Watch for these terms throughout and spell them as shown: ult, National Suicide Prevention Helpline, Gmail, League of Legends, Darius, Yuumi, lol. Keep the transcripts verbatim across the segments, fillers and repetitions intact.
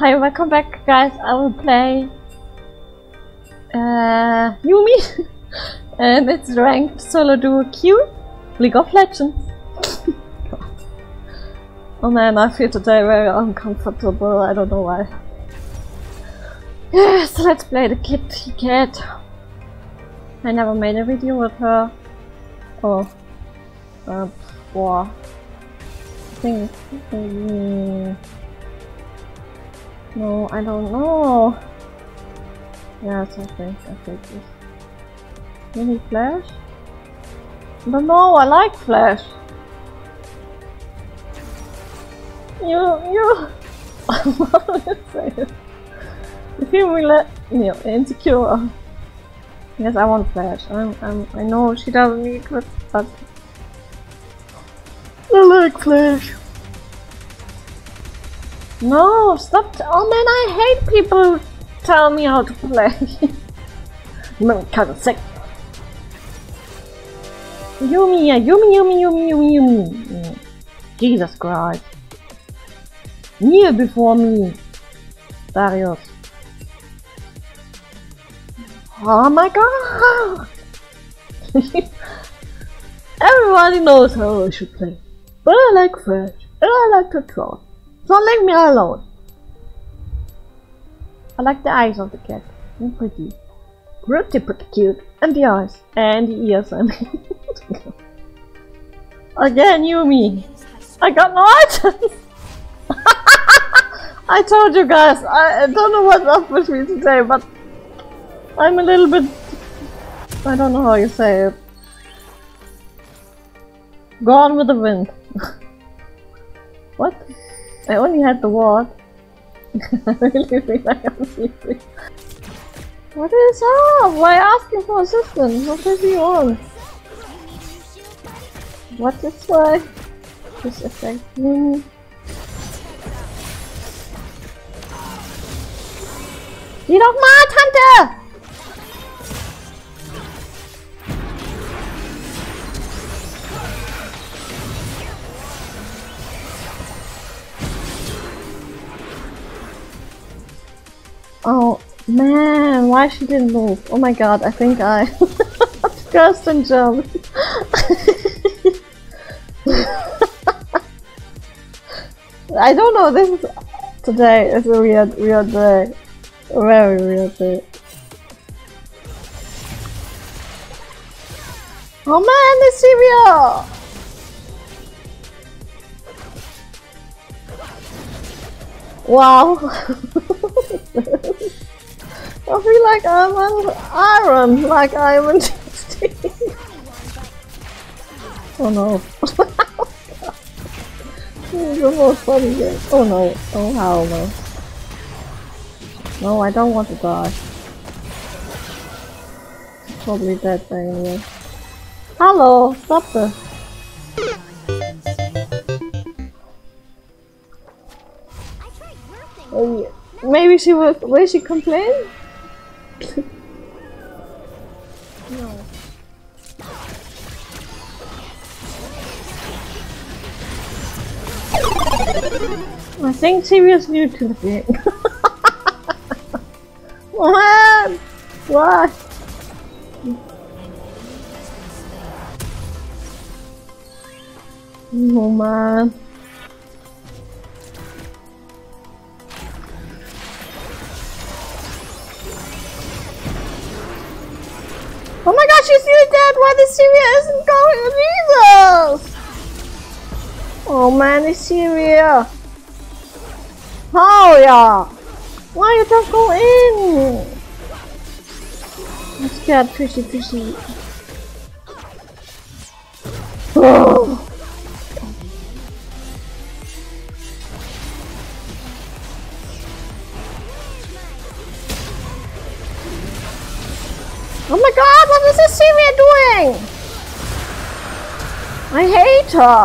Hi, welcome back, guys. I will play uh, Yuumi, and it's ranked solo duo Q, League of Legends. Oh man, I feel today very uncomfortable. I don't know why. Yes, let's play the kitty cat. I never made a video with her. Oh, uh, before. I think. Um, No, I don't know. Yeah, something. I think it's mini Flash. I don't know. I like Flash. You, you. I'm not saying it. You feel really, you know, insecure. Yes, I want Flash. I'm, I'm. I know she doesn't need it, but I like Flash. No, stop! Oh man, I hate people who tell me how to play. No, kind of sick. Yuumi, Yuumi, Yuumi, Yuumi, Yuumi, Yuumi. Jesus Christ! Kneel before me, Darius. Oh my God! Everybody knows how I should play, but I like French and I like to troll. Don't leave me alone. I like the eyes of the cat. They're pretty. Pretty, pretty cute. And the eyes. And the ears, I mean. Again, Yuumi. I got no items. I told you guys. I, I don't know what's up with me today, but I'm a little bit... I don't know how you say it. Gone with the wind. What? I only had the ward. I really feel like I'm sleeping. What is up? Why asking for assistance? What is he on? What is why? This affects me. Geh doch mal, Tante! Oh man, why she didn't move? Oh my God, I think I cursed and jumped. I don't know, this is... Today is a weird, weird day. A very weird day. Oh man, the cereal! Wow! I feel like I'm an iron, like I'm in sixteen. Oh no. This is the most funny game. Oh no. Oh how no. No, I don't want to die. Probably dead anyway. Hello, stop this. Maybe she will. Will she complain? No. I think she was new to the game. What? What? Oh man. Oh my God, she's really dead. Why the cereal isn't going? Jesus! Oh man, the cereal. Oh yeah. Why you don't go in? I'm scared, fishy, fishy. Oh. Oh my God, what is this Syria doing? I hate her.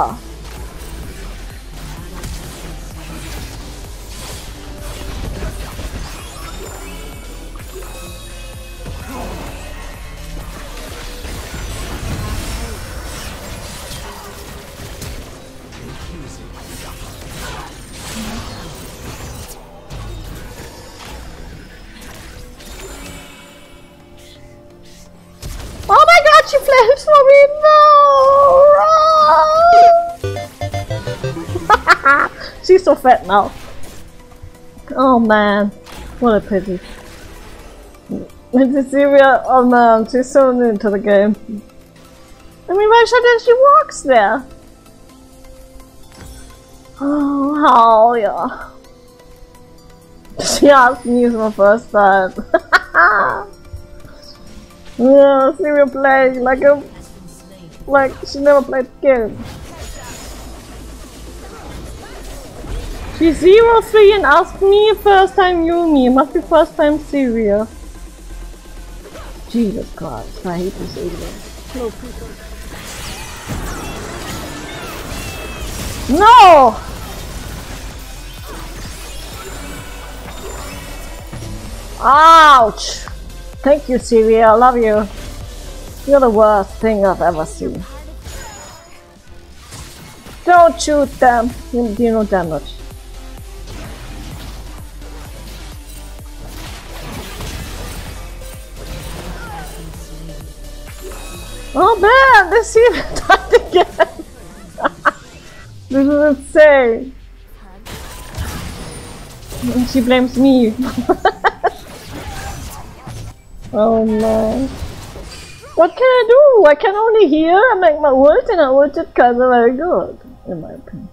She's so fat now. Oh man, what a pity. It's Syria, oh man, she's so new to the game. I mean, why shouldn't she walks there? Oh, hell yeah. She asked me for the first time. Yeah, Syria playing like a... like she never played the game. She's zero three and asked me first time Yuumi. Must be first time Syria. Jesus Christ, I hate this idiot. No! Ouch! Thank you, Syria, I love you. You're the worst thing I've ever seen. Don't shoot them, you do no damage. Oh man, this even died again! This is insane! And she blames me! Oh man. What can I do? I can only heal and make my ult, and I ult it kinda very good, in my opinion.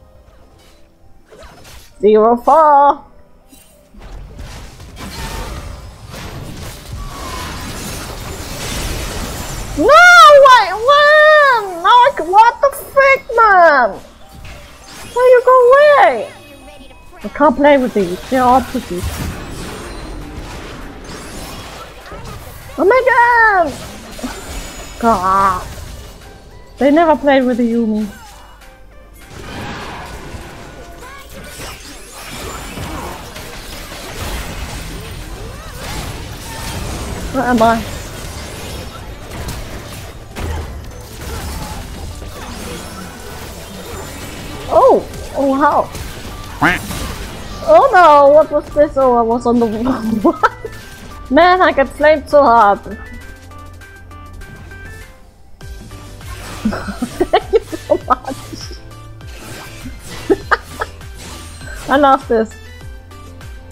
Zero four! No! Wait, when? No, I can, what the frick, man? Why you go away? I can't play with these. They're all pretty. Oh my god! God. They never played with the Yuumi. Where am I? Oh! Oh how? Oh no! What was this? Oh, I was on the wall. Man, I got flamed so hard. Thank you so much. I love this.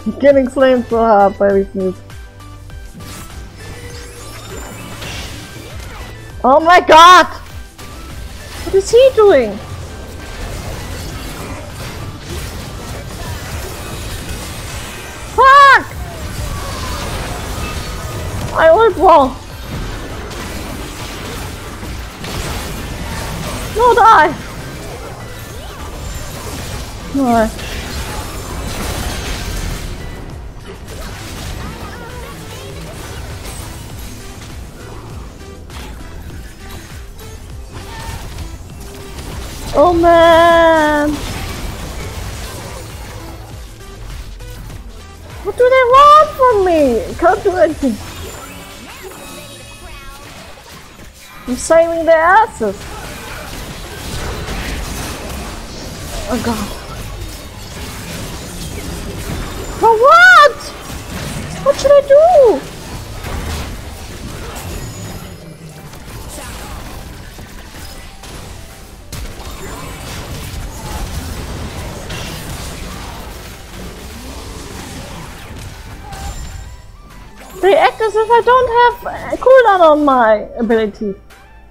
I'm getting flamed so hard by these moves. Oh my god! What is he doing? Fuck! I ult wall. No, die! No. Oh man! What do they want from me? Can't do anything. I'm saving their asses. Oh god. For what? What should I do? They act as if I don't have a cooldown on my ability.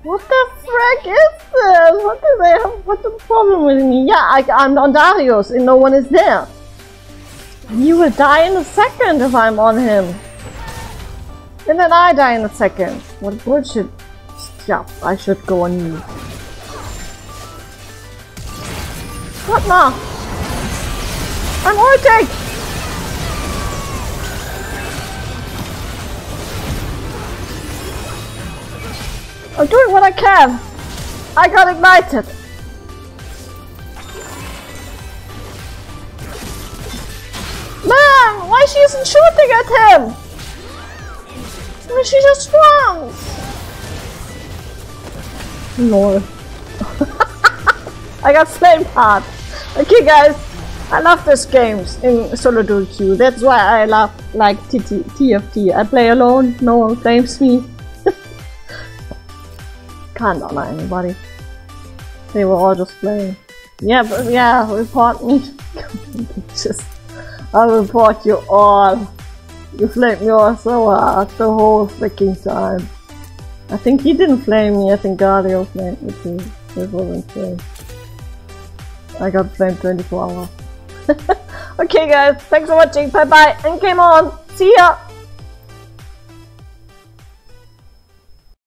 What the frick is this? What do they have? What's the problem with me? Yeah, I, I'm on Darius and no one is there. You will die in a second if I'm on him. And then I die in a second. What bullshit stuff. I should go on you. What now? I'm ulting! I'm doing what I can! I got ignited! Man! Why she isn't shooting at him? Why she just runs? Lol. I got flame hard. Okay guys, I love these games in solo duel queue. That's why I love like T F T. I play alone, no one flames me. Can't honor anybody. They were all just playing. Yeah, but yeah, report me. Just, I will block you all. You flamed me all so hard the whole freaking time. I think he didn't flame me, I think Dario flamed me too. This wasn't true. I got flamed twenty-four hours. Okay guys, thanks for watching, bye bye, and game on! See ya!